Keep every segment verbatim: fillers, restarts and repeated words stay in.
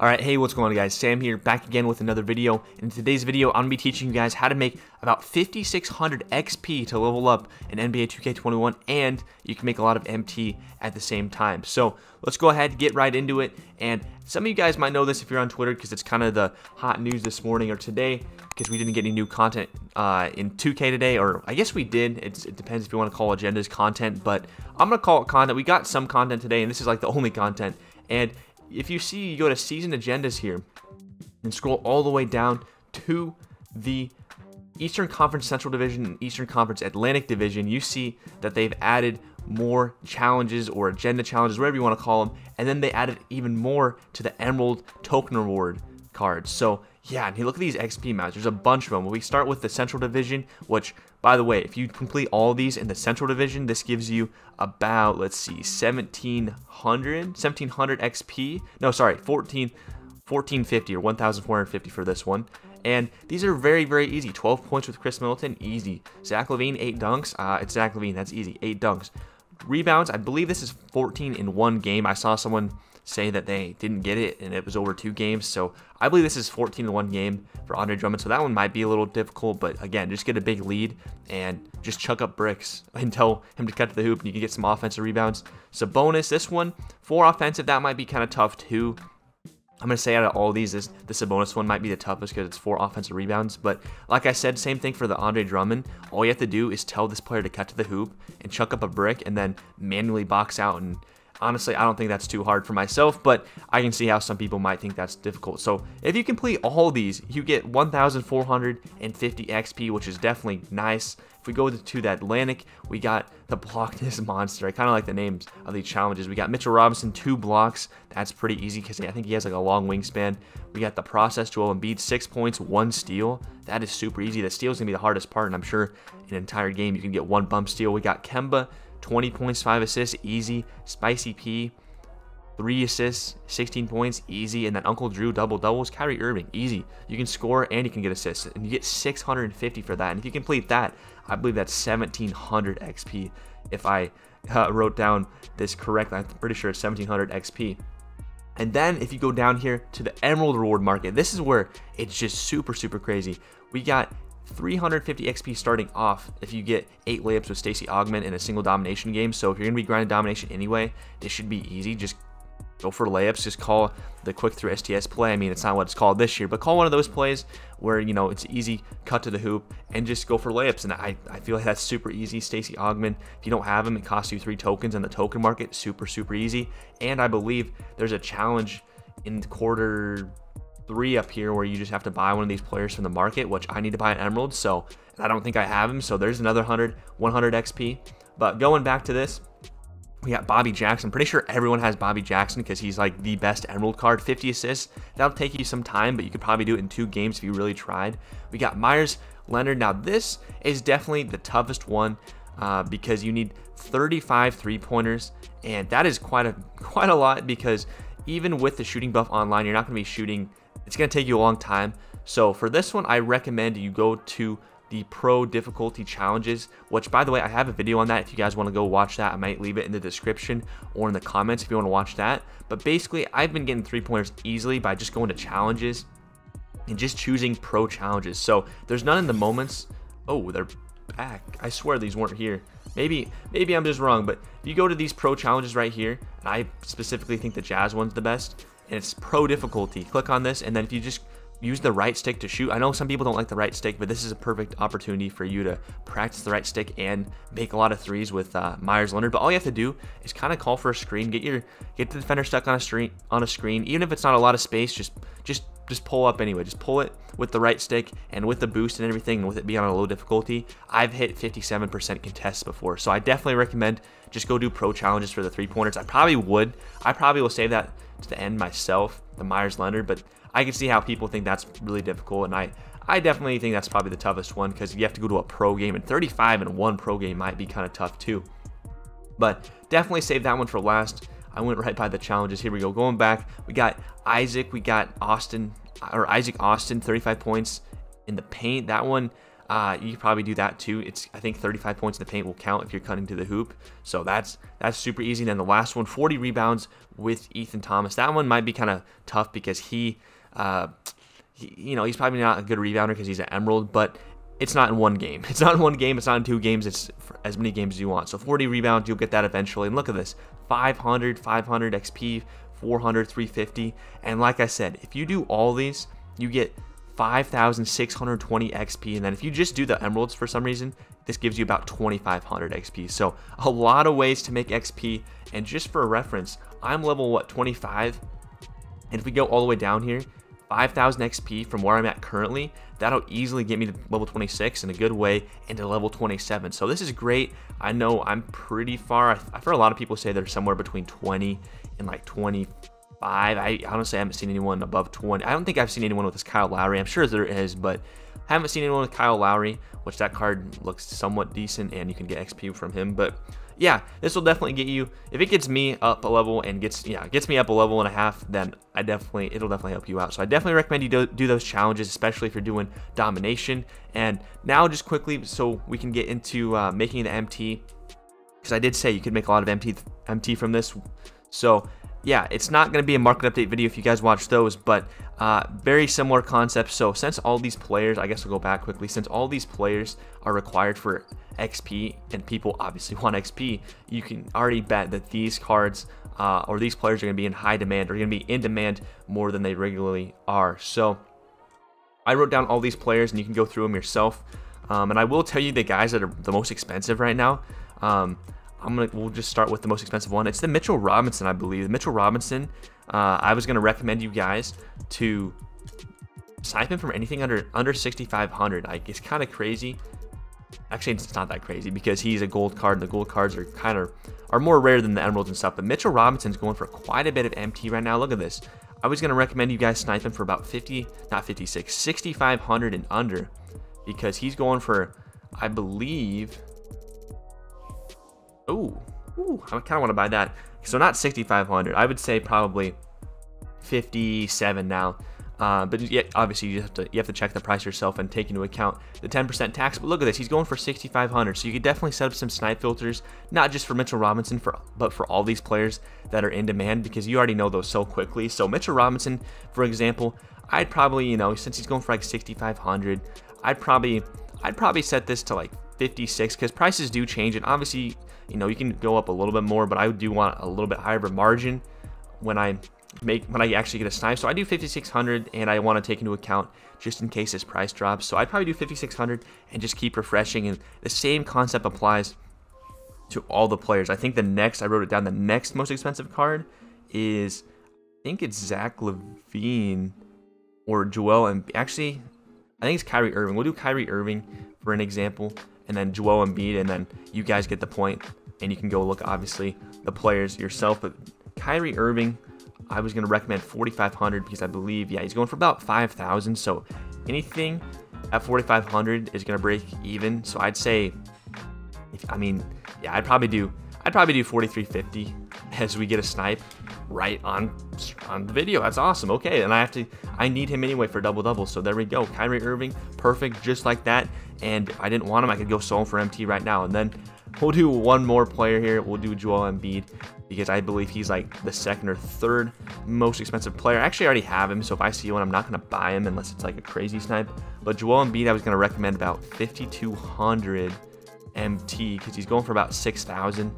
Alright, hey, what's going on guys? Sam here, back again with another video. In today's video, I'm going to be teaching you guys how to make about fifty-six hundred X P to level up in N B A two K twenty-one, and you can make a lot of M T at the same time. So, let's go ahead and get right into it, and some of you guys might know this if you're on Twitter, because it's kind of the hot news this morning or today, because we didn't get any new content uh, in two K today, or I guess we did. It's, it depends if you want to call agendas content, but I'm going to call it content. We got some content today, and this is like the only content, and if you see, you go to season agendas here and scroll all the way down to the Eastern Conference Central Division and Eastern Conference Atlantic Division, you see that they've added more challenges or agenda challenges, whatever you want to call them, and then they added even more to the Emerald Token Reward cards. So yeah, and you look at these X P mounts, there's a bunch of them. We start with the Central Division, which, by the way, if you complete all these in the Central Division, this gives you about, let's see, seventeen hundred, seventeen hundred X P. No, sorry, fourteen, fourteen fifty or one thousand four hundred fifty for this one. And these are very, very easy. twelve points with Chris Milton, easy. Zach LaVine, eight dunks. Uh, it's Zach LaVine, that's easy, eight dunks. Rebounds, I believe this is fourteen in one game. I saw someone say that they didn't get it and it was over two games, so I believe this is fourteen in one game for Andre Drummond, so that one might be a little difficult, but again, just get a big lead and just chuck up bricks and tell him to cut to the hoop and you can get some offensive rebounds. Sabonis, this one, four offensive, that might be kind of tough too. I'm going to say out of all these, this, the Sabonis one might be the toughest because it's four offensive rebounds. But like I said, same thing for the Andre Drummond. All you have to do is tell this player to cut to the hoop and chuck up a brick and then manually box out. And honestly, I don't think that's too hard for myself, but I can see how some people might think that's difficult. So if you complete all these, you get one thousand four hundred fifty X P, which is definitely nice. If we go to the Atlantic, we got the Block This Monster. I kind of like the names of these challenges. We got Mitchell Robinson, two blocks. That's pretty easy because I think he has like a long wingspan. We got the Process, Joel Embiid, six points, one steal. That is super easy. The steal is going to be the hardest part, and I'm sure in an entire game you can get one bump steal. We got Kemba, twenty points, five assists, easy. Spicy P, three assists, sixteen points, easy. And then Uncle Drew, double doubles. Kyrie Irving, easy. You can score and you can get assists. And you get six hundred fifty for that. And if you complete that, I believe that's seventeen hundred X P. If I uh, wrote down this correctly, I'm pretty sure it's seventeen hundred X P. And then if you go down here to the Emerald Reward Market, this is where it's just super, super crazy. We got three hundred fifty X P starting off if you get eight layups with Stacy Ogman in a single domination game. So if you're gonna be grinding domination anyway, this should be easy. Just go for layups. Just call the quick through S T S play. I mean, it's not what it's called this year, but call one of those plays where, you know, it's easy, cut to the hoop and just go for layups. And I, I feel like that's super easy. Stacy Ogman, if you don't have him, it costs you three tokens in the token market. Super, super easy. And I believe there's a challenge in quarter three up here where you just have to buy one of these players from the market, which I need to buy an Emerald, so I don't think I have him, so there's another one hundred X P. But going back to this, we got Bobby Jackson. Pretty sure everyone has Bobby Jackson because he's like the best Emerald card. fifty assists, that'll take you some time, but you could probably do it in two games if you really tried. We got Myers Leonard. Now this is definitely the toughest one uh, because you need thirty-five three-pointers, and that is quite a quite a lot because even with the shooting buff online, you're not going to be shooting. It's going to take you a long time. So for this one, I recommend you go to the Pro Difficulty Challenges, which, by the way, I have a video on that. If you guys want to go watch that, I might leave it in the description or in the comments if you want to watch that. But basically, I've been getting three-pointers easily by just going to Challenges and just choosing Pro Challenges. So there's none in the moments. Oh, they're back. I swear these weren't here. Maybe maybe I'm just wrong, but if you go to these Pro Challenges right here, and I specifically think the Jazz one's the best, and it's Pro Difficulty. Click on this, and then if you just use the right stick to shoot, I know some people don't like the right stick, but this is a perfect opportunity for you to practice the right stick and make a lot of threes with uh, Myers Leonard. But all you have to do is kind of call for a screen, get your get the defender stuck on a screen, on a screen, even if it's not a lot of space, just just just pull up anyway. Just pull it with the right stick and with the boost and everything, and with it being on a low difficulty, I've hit fifty-seven percent contests before, so I definitely recommend just go do Pro Challenges for the three-pointers. I probably would. I probably will save that to the end myself, the Myers Leonard, but I can see how people think that's really difficult, and I, I definitely think that's probably the toughest one because you have to go to a pro game, and thirty-five in one pro game might be kind of tough too. But definitely save that one for last. I went right by the challenges. Here we go. Going back, we got Isaac, we got Austin, or Isaac Austin, thirty-five points in the paint. That one, uh, you could probably do that too. It's, I think thirty-five points in the paint will count if you're cutting to the hoop. So that's that's super easy. And then the last one, forty rebounds with Ethan Thomas. That one might be kind of tough because he, uh, he, you know, he's probably not a good rebounder because he's an Emerald, but it's not in one game. It's not in one game. It's not in two games. It's as many games as you want. So forty rebounds, you'll get that eventually. And look at this, five hundred, five hundred X P, four hundred, three fifty. And like I said, if you do all these, you get five thousand six hundred twenty X P. And then if you just do the Emeralds for some reason, this gives you about twenty-five hundred X P. So a lot of ways to make X P. And just for reference, I'm level, what, twenty-five? And if we go all the way down here, five thousand X P from where I'm at currently, that'll easily get me to level twenty-six in a good way and to level twenty-seven. So this is great. I know I'm pretty far. I've heard a lot of people say they're somewhere between twenty and like twenty-five. I honestly haven't seen anyone above twenty. I don't think I've seen anyone with this Kyle Lowry. I'm sure there is, but I haven't seen anyone with Kyle Lowry, which that card looks somewhat decent and you can get X P from him. But yeah, this will definitely get you, if it gets me up a level and gets, yeah, gets me up a level and a half, then I definitely, it'll definitely help you out. So I definitely recommend you do, do those challenges, especially if you're doing domination. And now just quickly, so we can get into uh, making the M T, because I did say you could make a lot of M T, M T from this. So yeah, it's not going to be a market update video if you guys watch those, but uh, very similar concepts. So since all these players, I guess we'll go back quickly, since all these players are required for X P and people obviously want X P, you can already bet that these cards uh, or these players are going to be in high demand, or going to be in demand more than they regularly are. So I wrote down all these players and you can go through them yourself. Um, and I will tell you the guys that are the most expensive right now. Um, I'm gonna, we'll just start with the most expensive one. It's the Mitchell Robinson, I believe. The Mitchell Robinson, uh, I was gonna recommend you guys to siphon from anything under under sixty-five hundred. Like, it's kind of crazy. Actually, it's not that crazy because he's a gold card, and the gold cards are kind of are more rare than the Emeralds and stuff. But Mitchell Robinson's going for quite a bit of M T right now. Look at this. I was gonna recommend you guys snipe him for about fifty, not fifty-six, sixty-five hundred and under, because he's going for, I believe. Oh, I kind of want to buy that. So not sixty-five hundred. I would say probably fifty-seven now. Uh, but yeah, obviously you have to you have to check the price yourself and take into account the ten percent tax. But look at this, he's going for sixty-five hundred. So you could definitely set up some snipe filters, not just for Mitchell Robinson, for but for all these players that are in demand, because you already know those so quickly. So Mitchell Robinson, for example, I'd probably, you know, since he's going for like sixty-five hundred, I'd probably I'd probably set this to like fifty-six, because prices do change, and obviously, you know, you can go up a little bit more, but I do want a little bit higher of a margin when I make when I actually get a snipe. So I do fifty-six hundred, and I want to take into account just in case this price drops. So I probably do fifty-six hundred and just keep refreshing, and the same concept applies to all the players. I think the next, I wrote it down, the next most expensive card is, I think it's Zach LaVine or Joel, and actually I think it's Kyrie Irving. We'll do Kyrie Irving for an example, and then Joel Embiid, and then you guys get the point, and you can go look, obviously, the players yourself. But Kyrie Irving, I was gonna recommend forty-five hundred, because I believe, yeah, he's going for about five thousand, so anything at forty-five hundred is gonna break even. So I'd say, if, I mean, yeah, I'd probably do, I'd probably do forty-three fifty as we get a snipe right on, on the video. That's awesome. Okay, and I have to, I need him anyway for double-double, so there we go. Kyrie Irving, perfect, just like that. And I didn't want him, I could go solo for M T right now. And then we'll do one more player here. We'll do Joel Embiid, because I believe he's like the second or third most expensive player. I actually already have him, so if I see one, I'm not gonna buy him unless it's like a crazy snipe. But Joel Embiid, I was gonna recommend about fifty-two hundred M T, because he's going for about six thousand.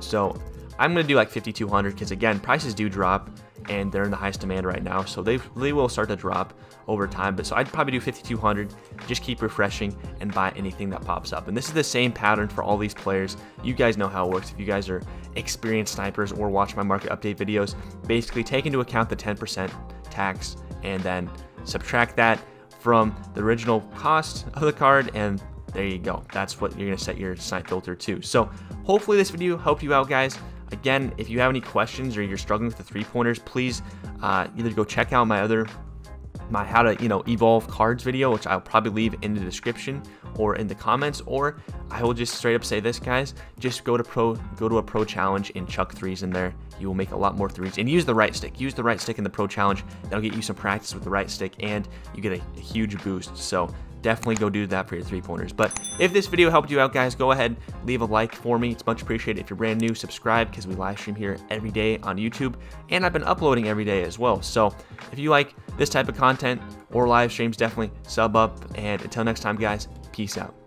So I'm gonna do like fifty-two hundred, because again, prices do drop, and they're in the highest demand right now, so they they will start to drop over time. But so I'd probably do fifty-two hundred, just keep refreshing and buy anything that pops up. And this is the same pattern for all these players. You guys know how it works if you guys are experienced snipers or watch my market update videos. Basically, take into account the ten percent tax, and then subtract that from the original cost of the card, and there you go. That's what you're gonna set your snipe filter to. So hopefully this video helped you out, guys. Again, if you have any questions or you're struggling with the three pointers, please uh, either go check out my other, my how to, you know, evolve cards video, which I'll probably leave in the description or in the comments, or I will just straight up say this, guys, just go to pro, go to a pro challenge and chuck threes in there you will make a lot more threes. And use the right stick. Use the right stick in the Pro Challenge. That'll get you some practice with the right stick, and you get a, a huge boost. So definitely go do that for your three-pointers. But if this video helped you out, guys, go ahead, leave a like for me. It's much appreciated. If you're brand new, subscribe, because we live stream here every day on YouTube, and I've been uploading every day as well. So if you like this type of content or live streams, definitely sub up. And until next time, guys, peace out.